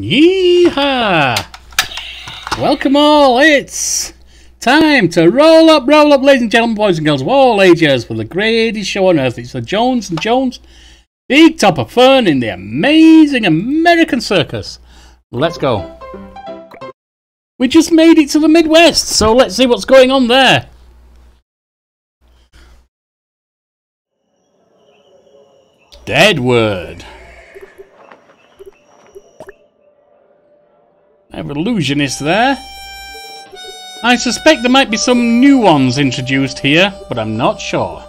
Yeehaw! Welcome all, it's time to roll up, ladies and gentlemen, boys and girls of all ages, for the greatest show on earth. It's the Jones and Jones Big Top of Fun in the Amazing American Circus. Let's go. We just made it to the Midwest, so let's see what's going on there. Deadwood. I have an illusionist there. I suspect there might be some new ones introduced here, but I'm not sure.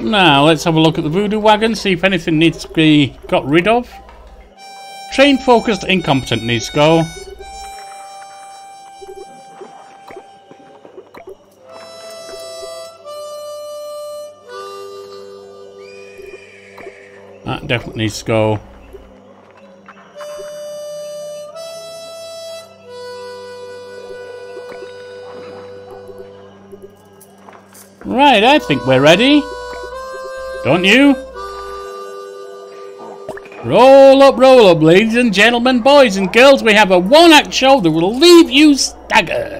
Now, let's have a look at the voodoo wagon, see if anything needs to be got rid of. Trained, focused, incompetent needs to go. That definitely needs to go. Right, I think we're ready. Don't you? Roll up, ladies and gentlemen, boys and girls. We have a one-act show that will leave you staggered.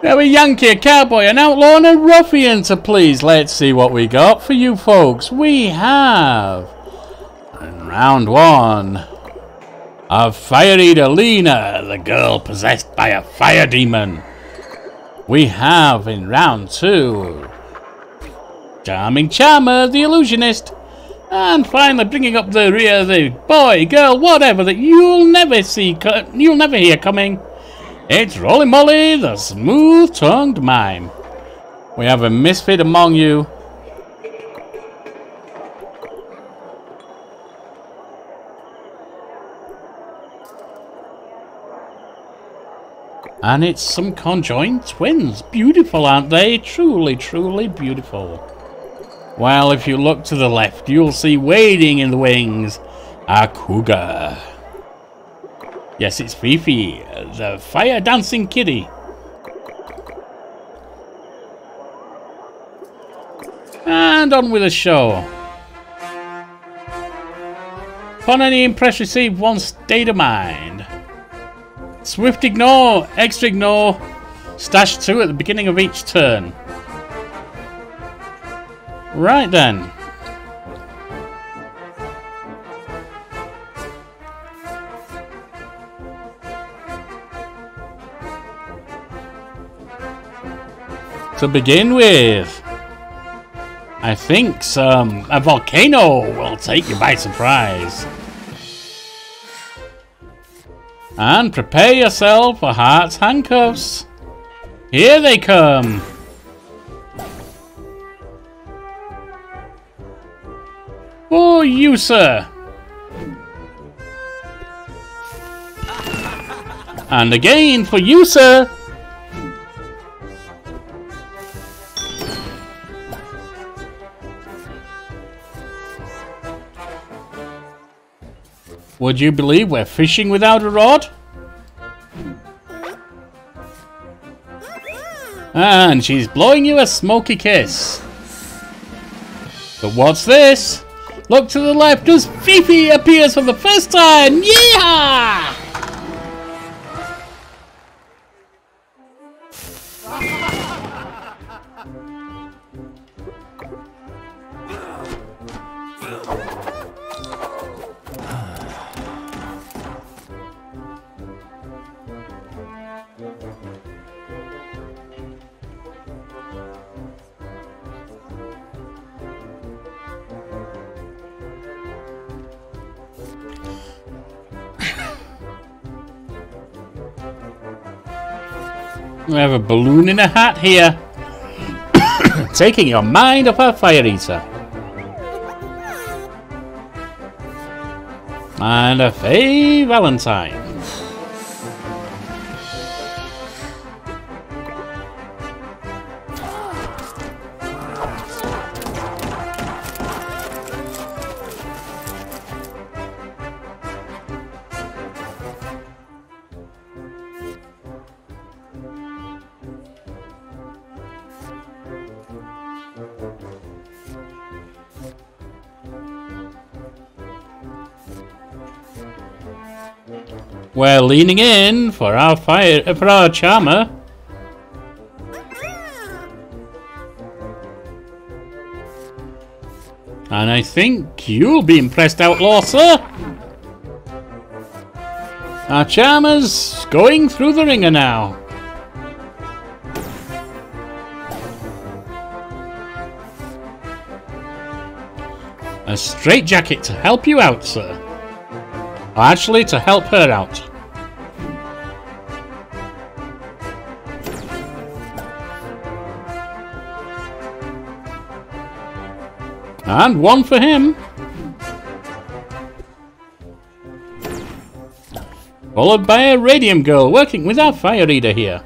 We have a Yankee, a cowboy, an outlaw, and a ruffian to please. Let's see what we got for you folks. We have, in round one, a fire eater Lena, the girl possessed by a fire demon. We have, in round two, Charming Charmer, the illusionist. And finally, bringing up the rear, the boy, girl, whatever, that you'll never hear coming. It's Rolly Molly, the smooth-tongued mime. We have a misfit among you. And it's some conjoined twins. Beautiful, aren't they? Truly, truly beautiful. Well, if you look to the left, you'll see waiting in the wings a cougar. Yes, it's Fifi, the fire dancing kitty. And on with the show. Upon any impress received, one state of mind. Swift ignore, extra ignore, stash two at the beginning of each turn. Right then. To begin with, I think a volcano will take you by surprise. And prepare yourself for Heart's Handcuffs. Here they come. For you, sir. And again for you, sir. Would you believe we're fishing without a rod? And she's blowing you a smoky kiss. But what's this? Look to the left as Fifi appears for the first time! Yeehaw! We have a balloon in a hat here, taking your mind off our fire eater. And a Faye Valentine. We're leaning in for our charmer. And I think you'll be impressed, outlaw, sir. Our charmer's going through the ringer now. A straitjacket to help you out, sir. Or actually, to help her out. And one for him. Followed by a radium girl working with our fire eater here.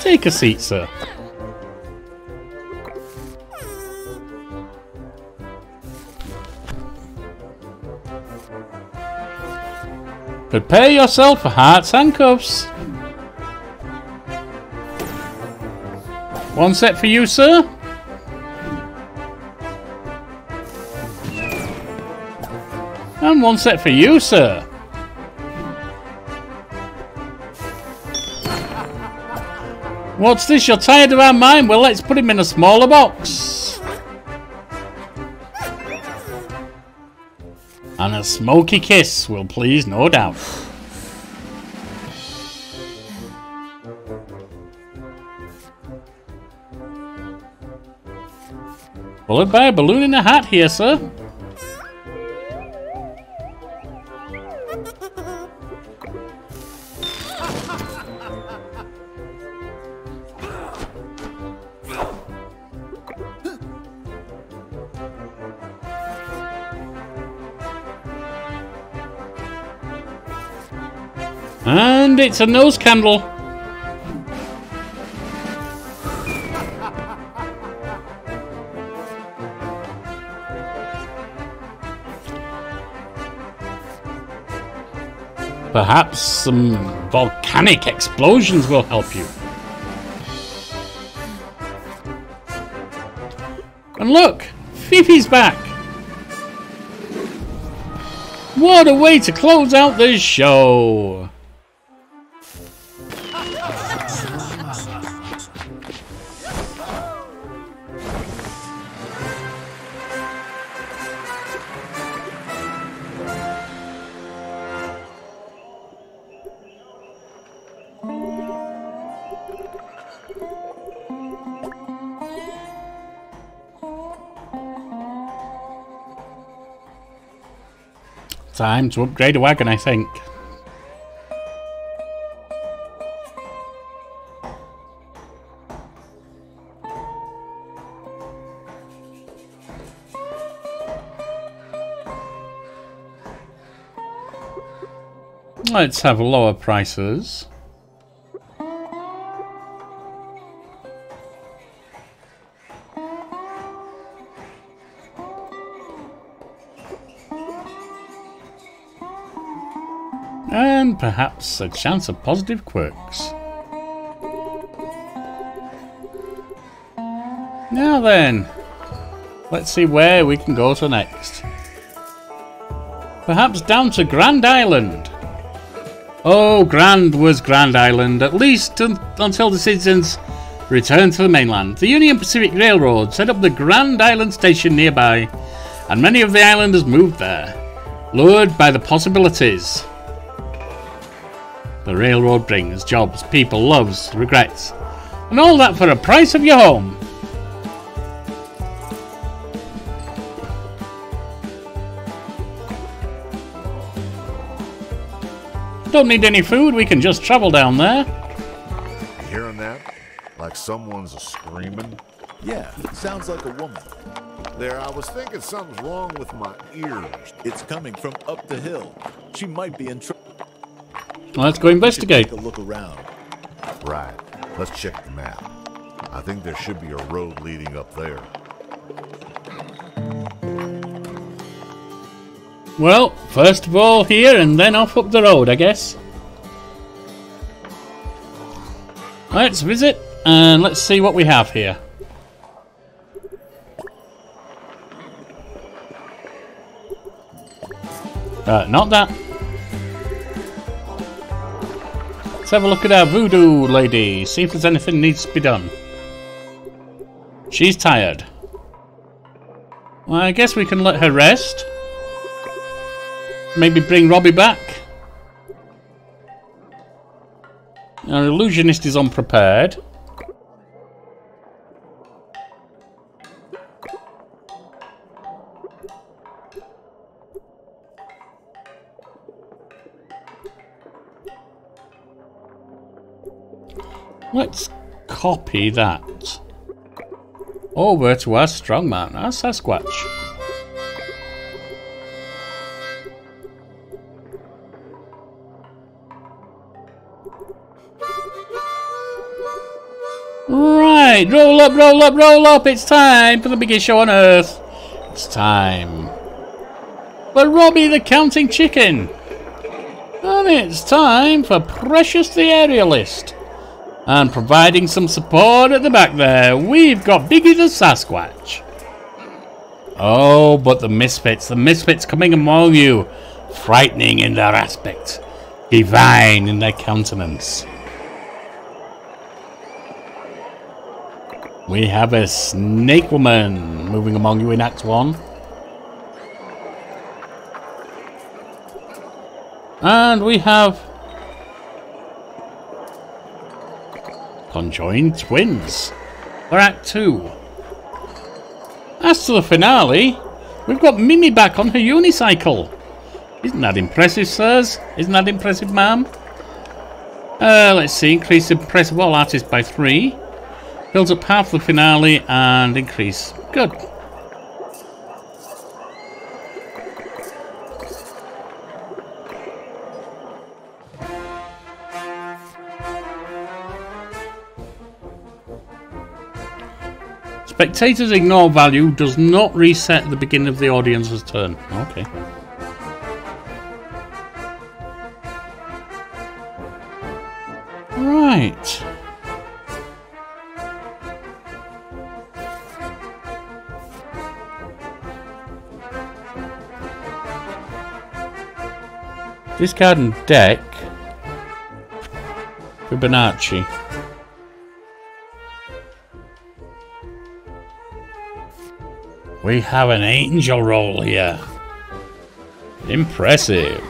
Take a seat, sir. Prepare yourself for hearts and cuffs. One set for you, sir. And one set for you, sir. What's this? You're tired of our mime? Well, let's put him in a smaller box. And a smoky kiss will please, no doubt. Followed by a balloon in a hat here, sir. And it's a nose candle. Perhaps some volcanic explosions will help you. And look, Fifi's back. What a way to close out this show. Time to upgrade a wagon, I think. Let's have lower prices. And perhaps a chance of positive quirks. Now then, let's see where we can go to next. Perhaps down to Grand Island. Oh, grand was Grand Island, at least until the citizens returned to the mainland. The Union Pacific Railroad set up the Grand Island station nearby, and many of the islanders moved there, lured by the possibilities the railroad brings: jobs, people, loves, regrets, and all that for a price of your home. Don't need any food, we can just travel down there. Hearing that? Like someone's screaming? Yeah, sounds like a woman. There, I was thinking something's wrong with my ears. It's coming from up the hill. She might be in trouble. Let's go investigate. Take a look around. Right. Let's check the map. I think there should be a road leading up there. Well, first of all here and then off up the road, I guess. Let's visit and let's see what we have here. Not that. Let's have a look at our voodoo lady, see if there's anything needs to be done. She's tired. Well, I guess we can let her rest. Maybe bring Robbie back. Our illusionist is unprepared. Let's copy that over to our strongman, our Sasquatch. Right, roll up, roll up, roll up. It's time for the biggest show on earth. It's time for Robbie the Counting Chicken. And it's time for Precious the Aerialist. And providing some support at the back there, we've got Biggie the Sasquatch. Oh, but the misfits coming among you, frightening in their aspect, divine in their countenance. We have a snake woman moving among you in Act 1. And we have conjoined twins for Act 2. As to the finale, we've got Mimi back on her unicycle. Isn't that impressive, sirs? Isn't that impressive, ma'am? Let's see, increase impressive all artists by 3. Builds up half the finale and increase. Good. Spectators ignore value does not reset the beginning of the audience's turn. Okay. Right. Discard and deck Fibonacci. We have an angel roll here. Impressive.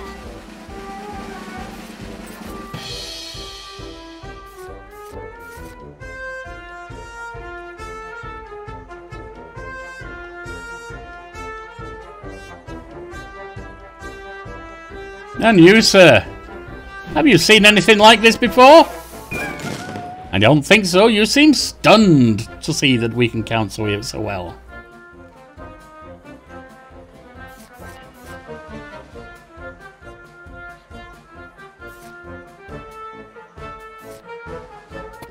And you, sir. Have you seen anything like this before? I don't think so. You seem stunned to see that we can counsel you so well.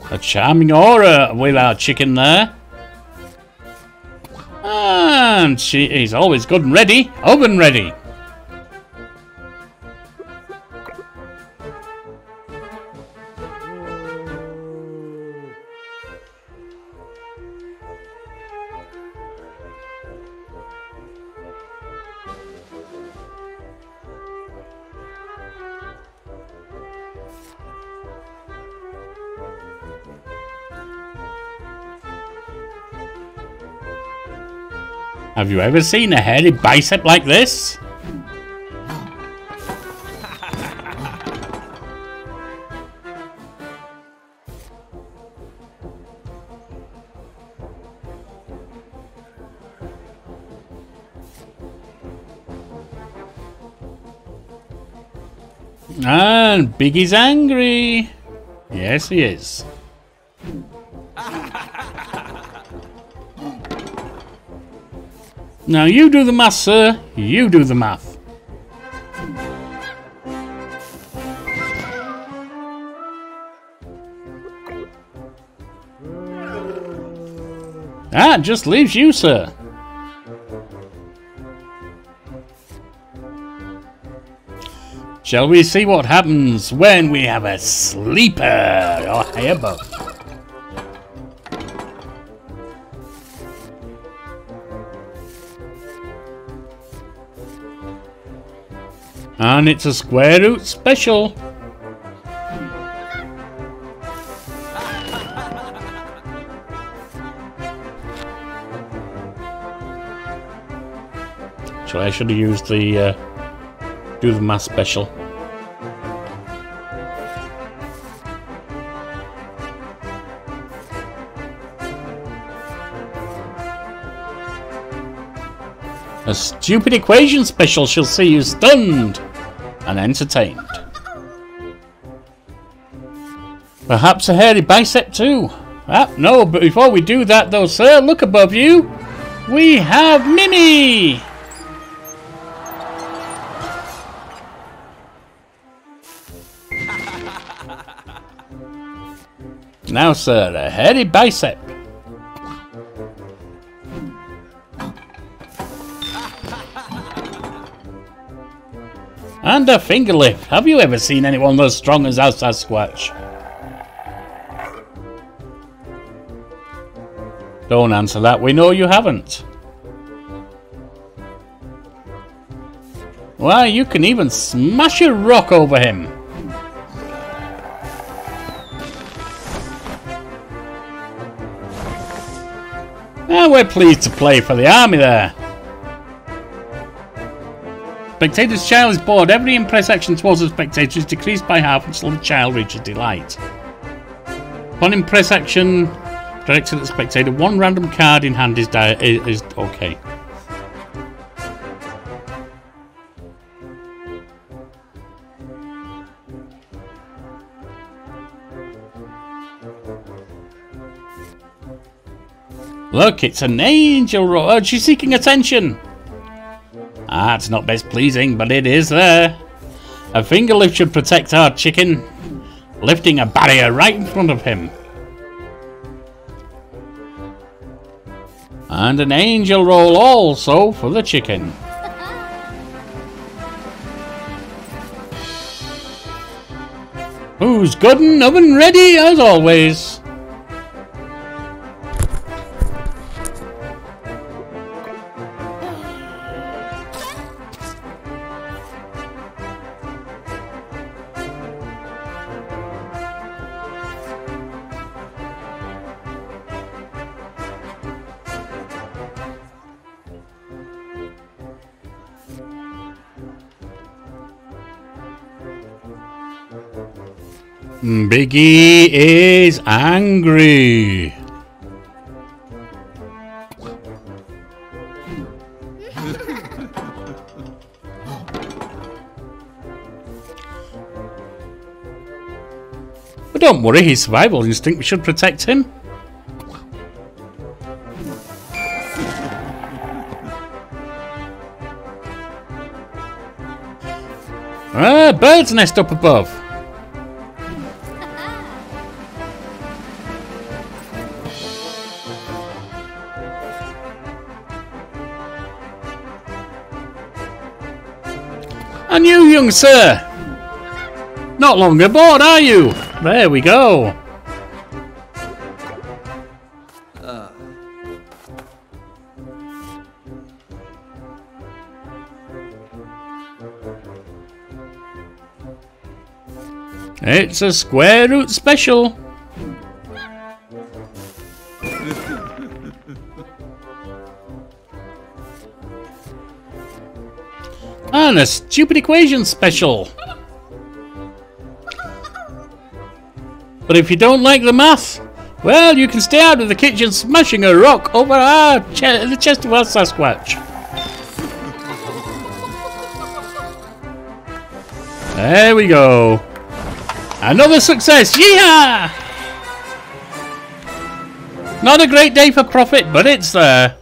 A charming aura with our chicken there. And she is always good and ready. Oven ready. Have you ever seen a hairy bicep like this? And Biggie's angry. Yes, he is. Now you do the math, sir. You do the math. That just leaves you, sir. Shall we see what happens when we have a sleeper? Oh, hey, Bo. And it's a square root special. Actually, I should have used the do the math special. A stupid equation special shall see you stunned and entertained. Perhaps a hairy bicep too. Ah, no, but before we do that though, sir, look above you. We have Mimi! Now, sir, a hairy bicep. And a finger lift. Have you ever seen anyone as strong as our Sasquatch? Don't answer that. We know you haven't. Why, you can even smash a rock over him. Now we're pleased to play for the army there. Spectator's child is bored. Every impress action towards the spectator is decreased by half until the child reaches delight. One impress action directed at the spectator, one random card in hand is okay. Look, it's an angel. Oh, she's seeking attention. Ah, it's not best pleasing, but it is there. A finger lift should protect our chicken, lifting a barrier right in front of him. And an angel roll also for the chicken. Who's good and oven ready as always? Biggie is angry. But don't worry, his survival instinct should protect him. Ah, bird's nest up above. And you, young sir, not long aboard, are you? There we go. It's a square root special. And a stupid equation special. But if you don't like the math, well, you can stay out of the kitchen smashing a rock over the chest of our Sasquatch. There we go. Another success. Yeehaw! Not a great day for profit, but it's there.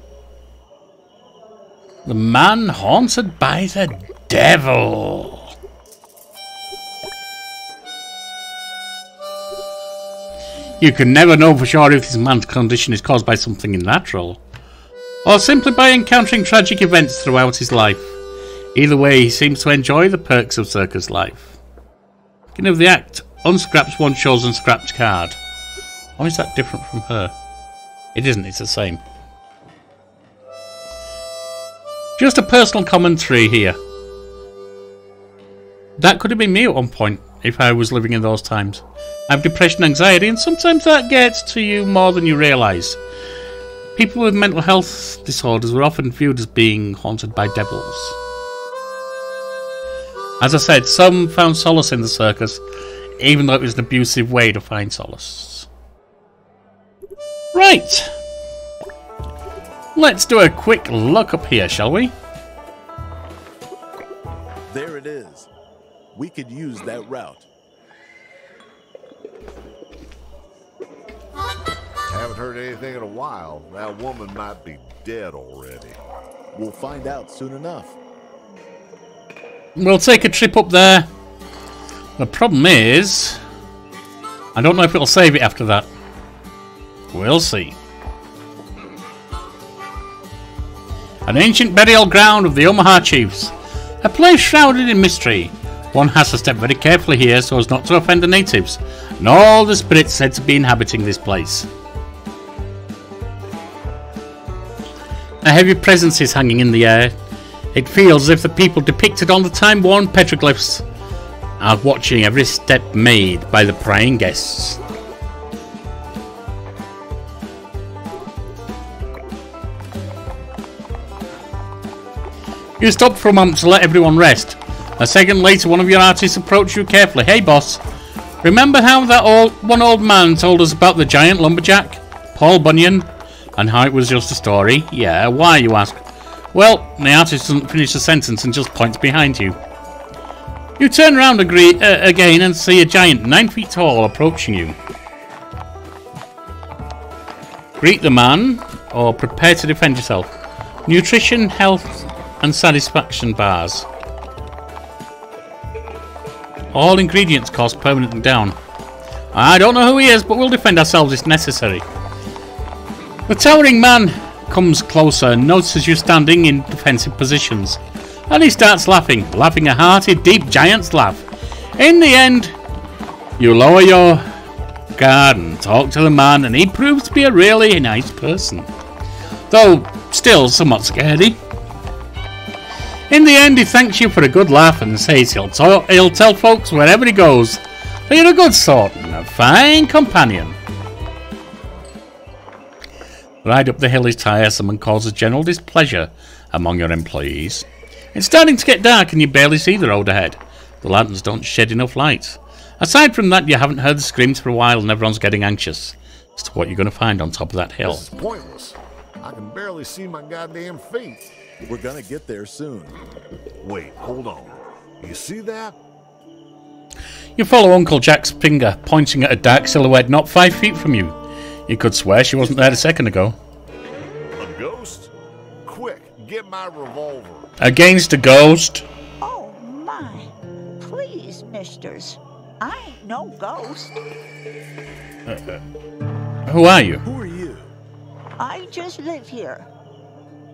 The man haunted by the devil. You can never know for sure if this man's condition is caused by something unnatural, or simply by encountering tragic events throughout his life. Either way, he seems to enjoy the perks of circus life. Beginning of the act, unscraps one shawl's unscrapped card. Why is that different from her? It isn't, it's the same. Just a personal commentary here. That could have been me at one point, if I was living in those times. I have depression, anxiety, and sometimes that gets to you more than you realise. People with mental health disorders were often viewed as being haunted by devils. As I said, some found solace in the circus, even though it was an abusive way to find solace. Right! Let's do a quick look up here, shall we? There it is. We could use that route. Haven't heard anything in a while. That woman might be dead already. We'll find out soon enough. We'll take a trip up there. The problem is, I don't know if it'll save it after that. We'll see. An ancient burial ground of the Omaha Chiefs. A place shrouded in mystery. One has to step very carefully here so as not to offend the natives, and all the spirits said to be inhabiting this place. A heavy presence is hanging in the air. It feels as if the people depicted on the time-worn petroglyphs are watching every step made by the prying guests. You stop for a moment to let everyone rest. A second later, one of your artists approached you carefully. Hey, boss. Remember how that one old man told us about the giant lumberjack, Paul Bunyan, and how it was just a story? Yeah, why, you ask? Well, the artist doesn't finish the sentence and just points behind you. You turn around again and see a giant 9 feet tall approaching you. Greet the man, or prepare to defend yourself. Nutrition, health, and satisfaction bars. All ingredients cost permanently down. I don't know who he is, but we'll defend ourselves if necessary. The towering man comes closer and notices you standing in defensive positions. And he starts laughing, laughing a hearty, deep giant's laugh. In the end, you lower your guard and talk to the man, and he proves to be a really nice person. Though still somewhat scaredy. In the end, he thanks you for a good laugh and says he'll tell folks wherever he goes that you're a good sort and a fine companion. The ride up the hill is tiresome and causes general displeasure among your employees. It's starting to get dark and you barely see the road ahead. The lanterns don't shed enough light. Aside from that, you haven't heard the screams for a while and everyone's getting anxious as to what you're going to find on top of that hill. This is pointless. I can barely see my goddamn feet. We're gonna get there soon. Wait, hold on. You see that? You follow Uncle Jack's finger, pointing at a dark silhouette not 5 feet from you. You could swear she wasn't there a second ago. A ghost? Quick, get my revolver. Against a ghost? Oh my. Please, misters. I ain't no ghost. Who are you? Who are you? I just live here.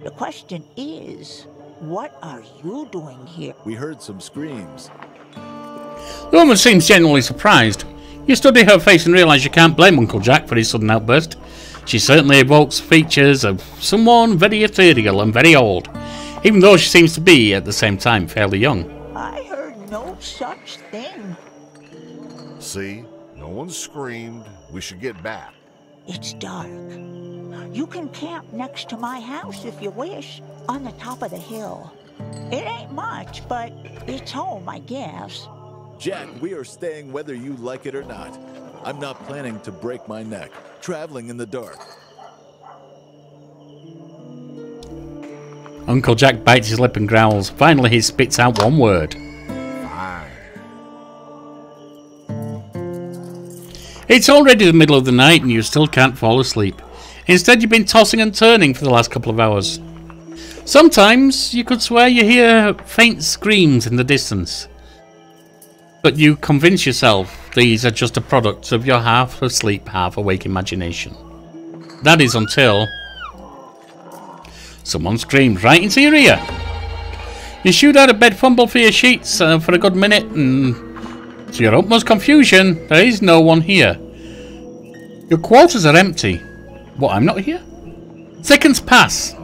The question is, what are you doing here? We heard some screams. The woman seems genuinely surprised. You study her face and realise you can't blame Uncle Jack for his sudden outburst. She certainly evokes features of someone very ethereal and very old, even though she seems to be, at the same time, fairly young. I heard no such thing. See? No one screamed. We should get back. It's dark. You can camp next to my house if you wish, on the top of the hill. It ain't much, but it's home, I guess. Jack, we are staying whether you like it or not. I'm not planning to break my neck, traveling in the dark. Uncle Jack bites his lip and growls. Finally, he spits out one word. Fine. It's already the middle of the night and you still can't fall asleep. Instead, you've been tossing and turning for the last couple of hours. Sometimes, you could swear you hear faint screams in the distance. But you convince yourself these are just a product of your half-asleep, half-awake imagination. That is until someone screams right into your ear. You shoot out of bed, fumble for your sheets for a good minute, and to your utmost confusion, there is no one here. Your quarters are empty. What, I'm not here? Seconds pass.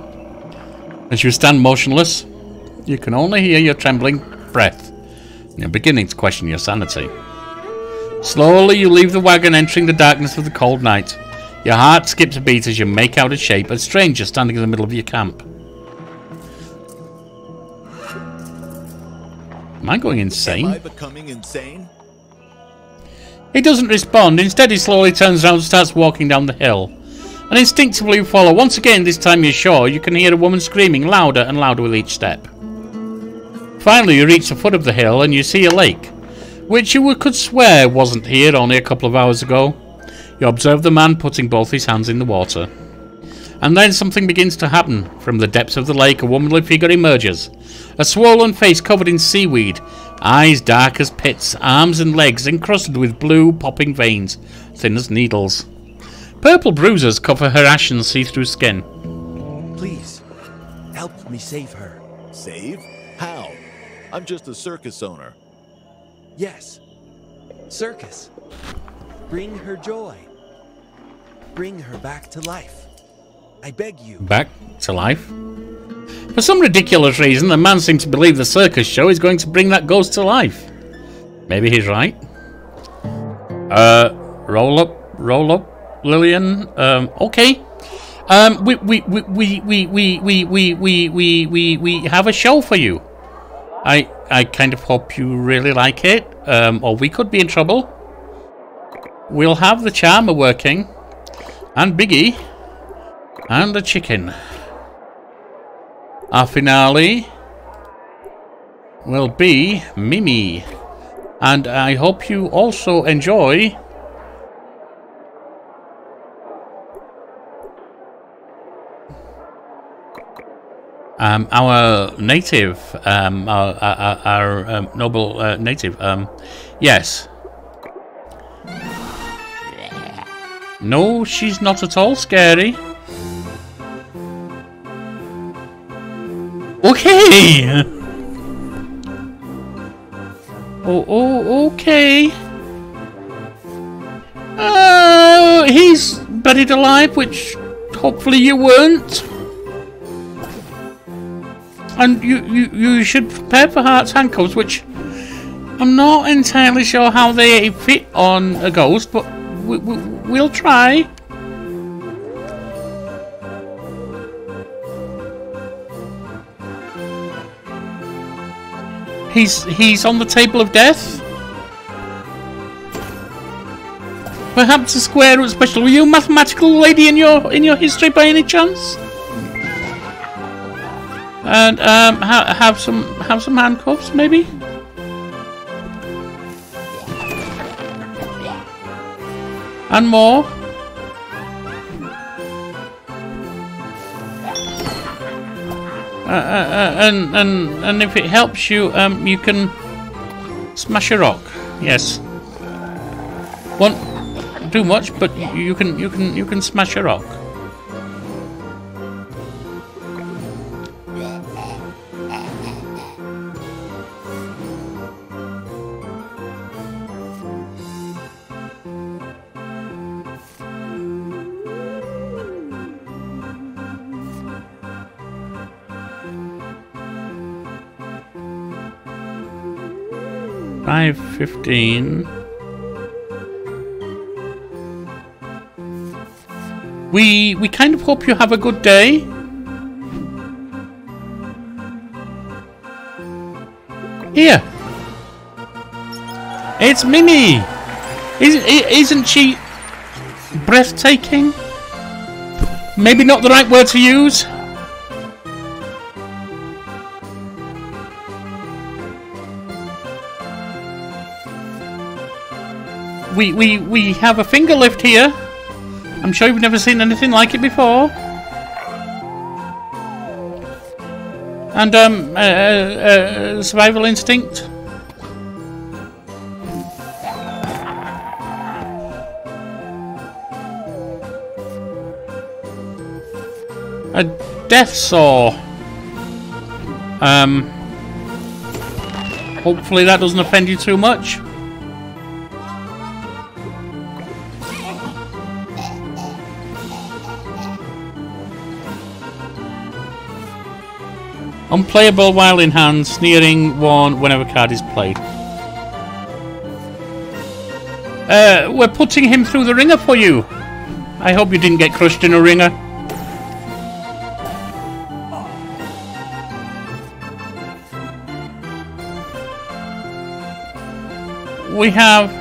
As you stand motionless, you can only hear your trembling breath. You're beginning to question your sanity. Slowly you leave the wagon, entering the darkness of the cold night. Your heart skips a beat as you make out a shape, a stranger standing in the middle of your camp. Am I going insane? Am I becoming insane? He doesn't respond. Instead, he slowly turns around and starts walking down the hill. And instinctively you follow. Once again, this time you're sure, you can hear a woman screaming louder and louder with each step. Finally, you reach the foot of the hill and you see a lake, which you could swear wasn't here only a couple of hours ago. You observe the man putting both his hands in the water. And then something begins to happen. From the depths of the lake, a womanly figure emerges. A swollen face covered in seaweed, eyes dark as pits, arms and legs encrusted with blue popping veins, thin as needles. Purple bruises cover her ashen see-through skin. Please, help me save her. Save? How? I'm just a circus owner. Yes. Circus. Bring her joy. Bring her back to life. I beg you. Back to life? For some ridiculous reason, the man seems to believe the circus show is going to bring that ghost to life. Maybe he's right. Roll up, Lillian. Okay. We have a show for you. I kind of hope you really like it. Or we could be in trouble. We'll have the charmer working, and Biggie, and the chicken. Our finale will be Mimi, and I hope you also enjoy our native, our noble native. Yes. No, she's not at all scary. Okay. Okay. He's buried alive, which hopefully you weren't. And you should prepare for Heart's Handcuffs, which I'm not entirely sure how they fit on a ghost, but we'll try. He's on the table of death. Perhaps a square root special. Were you a mathematical lady in your history by any chance? And have some handcuffs maybe. And more. And if it helps you, you can smash a rock. Yes. Won't do much, but you can smash a rock. We kind of hope you have a good day. Here, it's Mimi. Isn't she breathtaking? Maybe not the right word to use. We have a finger lift here. I'm sure you've never seen anything like it before. And survival instinct. A death saw. Hopefully that doesn't offend you too much. Unplayable while in hand, sneering, warn whenever card is played. We're putting him through the ringer for you. I hope you didn't get crushed in a ringer. We have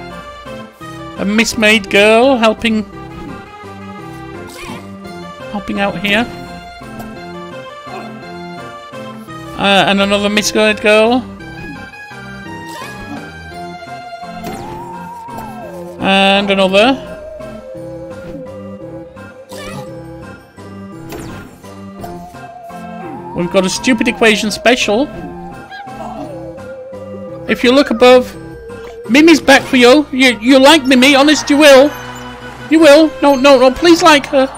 a mismaid girl helping out here. And another misguided girl. And another. We've got a stupid equation special. If you look above, Mimi's back for you. You like Mimi, honest you will. You will. No, please like her.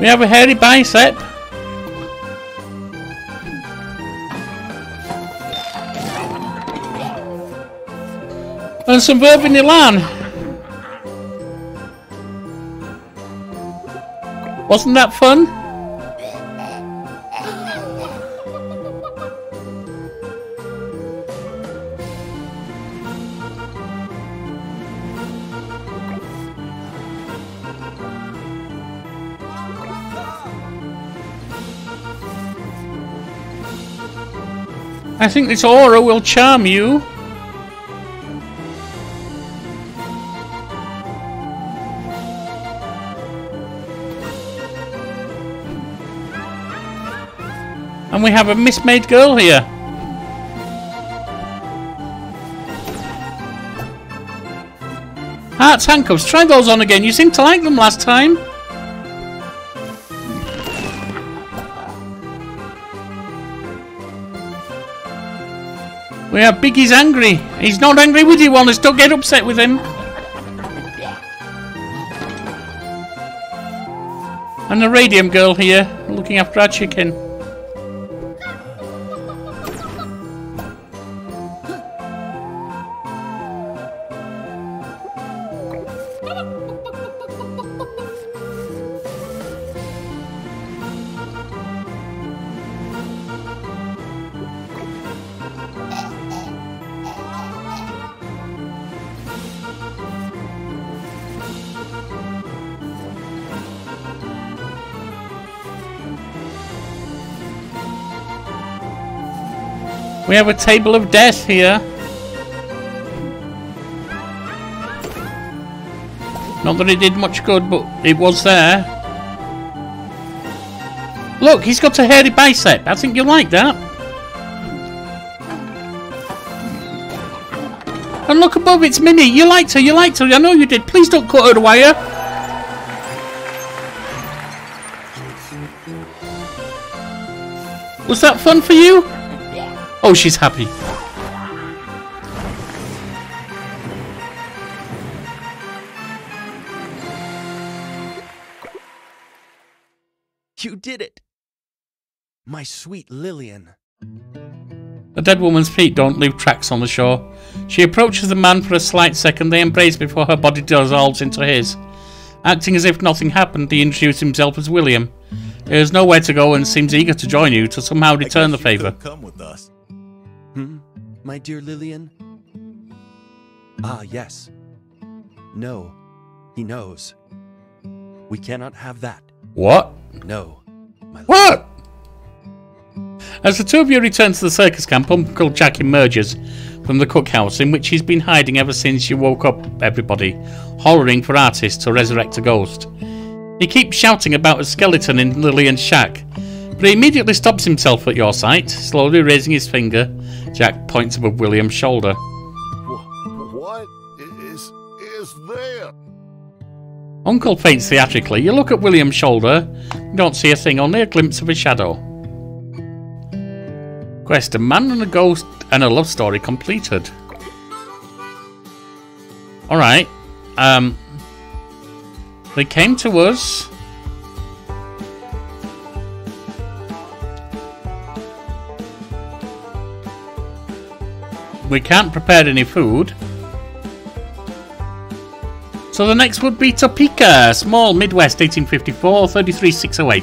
We have a hairy bicep. And some verb in Elan. Wasn't that fun? I think this aura will charm you. And we have a mismaid girl here. Hearts, handcuffs, try those on again. You seemed to like them last time. We have Biggie's angry. He's not angry with you, honest. Don't get upset with him. And the radium girl here, looking after our chicken. We have a table of death here. Not that it did much good, but it was there. Look, he's got a hairy bicep. I think you like that. And look above, it's Minnie. You liked her, you liked her. I know you did. Please don't cut her wire. Was that fun for you? Oh, she's happy. You did it. My sweet Lillian. A dead woman's feet don't leave tracks on the shore. She approaches the man for a slight second. They embrace before her body dissolves into his. Acting as if nothing happened, he introduced himself as William. He has nowhere to go and seems eager to join you to somehow return the favor. Come with us. My dear Lillian? Ah, yes. No, he knows. We cannot have that. What? No. My what? As the two of you return to the circus camp, Uncle Jack emerges from the cookhouse in which he's been hiding ever since you woke up everybody, hollering for artists to resurrect a ghost. He keeps shouting about a skeleton in Lillian's shack, but he immediately stops himself at your sight, slowly raising his finger. Jack points above William's shoulder. What is there? Uncle faints theatrically. You look at William's shoulder. You don't see a thing, only a glimpse of a shadow. Quest: a man and a ghost and a love story completed. Alright. They came to us. We can't prepare any food. So the next would be Topeka, small Midwest, 1854, 33,608.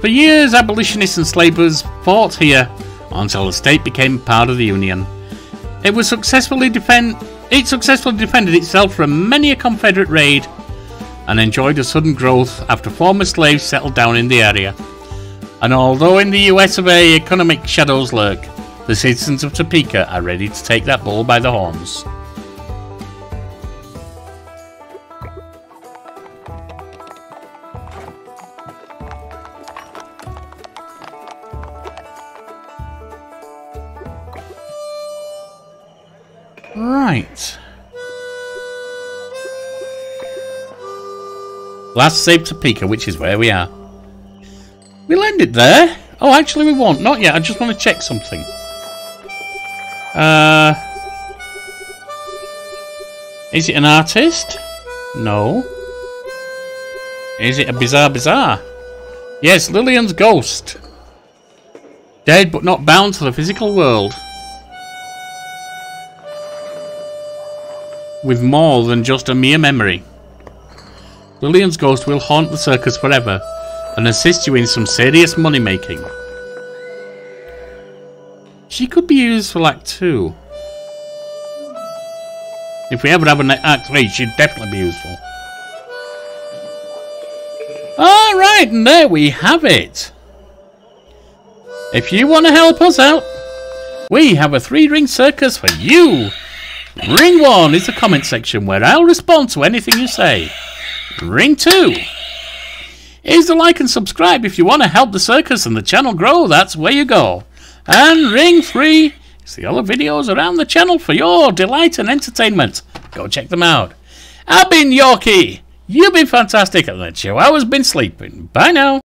For years, abolitionists and slavers fought here until the state became part of the Union. It successfully defended itself from many a Confederate raid and enjoyed a sudden growth after former slaves settled down in the area. And although in the US of A, economic shadows lurk, the citizens of Topeka are ready to take that bull by the horns. Right. Last save Topeka, which is where we are. We'll end it there. Oh, actually we won't. Not yet. I just want to check something. Is it an artist? No. Is it a bizarre? Yes, Lillian's ghost. Dead but not bound to the physical world. With more than just a mere memory. Lillian's ghost will haunt the circus forever and assist you in some serious money making. She could be used for Act 2. If we ever have an Act 3, she'd definitely be useful. Alright, and there we have it. If you want to help us out, we have a 3-ring circus for you. Ring 1 is the comment section where I'll respond to anything you say. Ring 2 is the like and subscribe if you want to help the circus and the channel grow, that's where you go. And ring 3 is the other videos around the channel for your delight and entertainment. Go check them out. I've been Yorkie, you've been fantastic, and the Chihuahua's been sleeping. Bye now.